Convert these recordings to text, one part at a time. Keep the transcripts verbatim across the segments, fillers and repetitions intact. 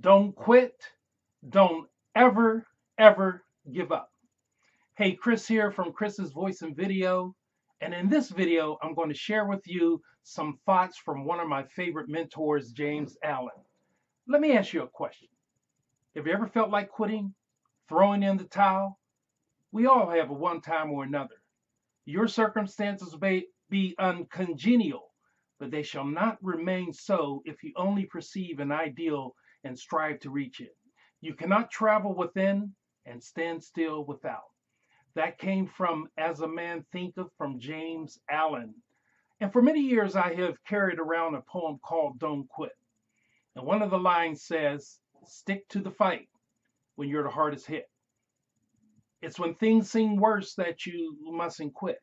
Don't quit. Don't ever, ever give up. Hey, Chris here from Chris's Voice and Video. And in this video, I'm going to share with you some thoughts from one of my favorite mentors, James Allen. Let me ask you a question. Have you ever felt like quitting, throwing in the towel? We all have at one time or another. Your circumstances may be uncongenial, but they shall not remain so if you only perceive an ideal and strive to reach it. You cannot travel within and stand still without. That came from As a Man Thinketh from James Allen. And for many years I have carried around a poem called Don't Quit. And one of the lines says, stick to the fight when you're the hardest hit. It's when things seem worse that you mustn't quit.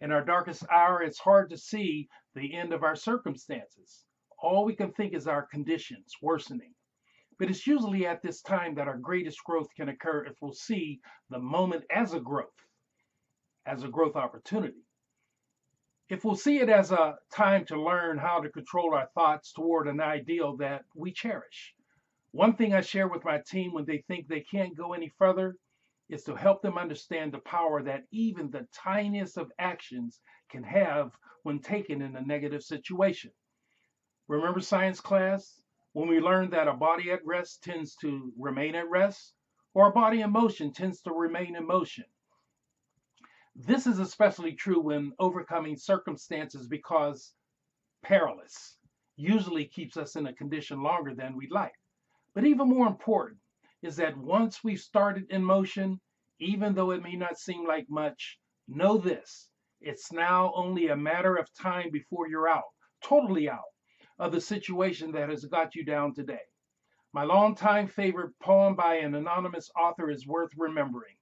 In our darkest hour, it's hard to see the end of our circumstances. All we can think is our conditions worsening. But it's usually at this time that our greatest growth can occur if we'll see the moment as a growth, as a growth opportunity. If we'll see it as a time to learn how to control our thoughts toward an ideal that we cherish. One thing I share with my team when they think they can't go any further is to help them understand the power that even the tiniest of actions can have when taken in a negative situation. Remember science class? When we learn that a body at rest tends to remain at rest, or a body in motion tends to remain in motion. This is especially true when overcoming circumstances because paralysis usually keeps us in a condition longer than we'd like. But even more important is that once we've started in motion, even though it may not seem like much, know this, it's now only a matter of time before you're out, totally out of the situation that has got you down today. My longtime favorite poem by an anonymous author is worth remembering.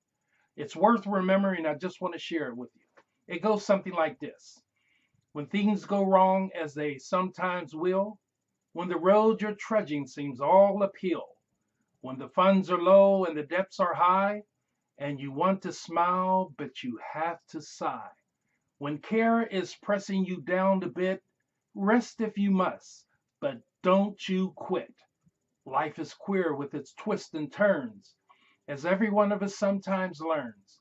It's worth remembering. I just want to share it with you. It goes something like this. When things go wrong, as they sometimes will, when the road you're trudging seems all uphill, when the funds are low and the debts are high, and you want to smile, but you have to sigh, when care is pressing you down a bit, rest if you must, but don't you quit. Life is queer with its twists and turns, as every one of us sometimes learns.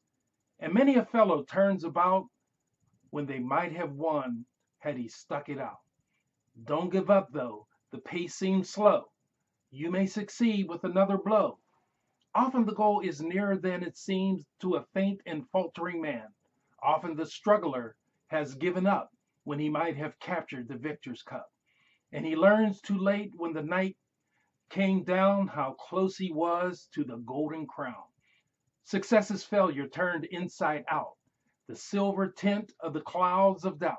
And many a fellow turns about when they might have won had he stuck it out. Don't give up, though. The pace seems slow. You may succeed with another blow. Often the goal is nearer than it seems to a faint and faltering man. Often the struggler has given up when he might have captured the victor's cup. And he learns too late when the night came down how close he was to the golden crown. Success is failure turned inside out, the silver tint of the clouds of doubt.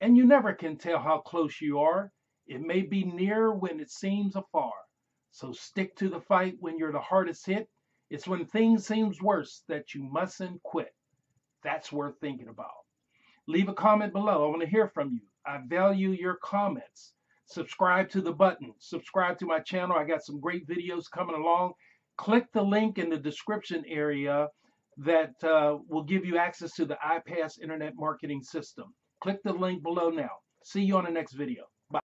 And you never can tell how close you are. It may be near when it seems afar. So stick to the fight when you're the hardest hit. It's when things seems worse that you mustn't quit. That's worth thinking about. Leave a comment below. I want to hear from you. I value your comments. Subscribe to the button. Subscribe to my channel. I got some great videos coming along. Click the link in the description area that uh, will give you access to the iPass Internet Marketing System. Click the link below now. See you on the next video.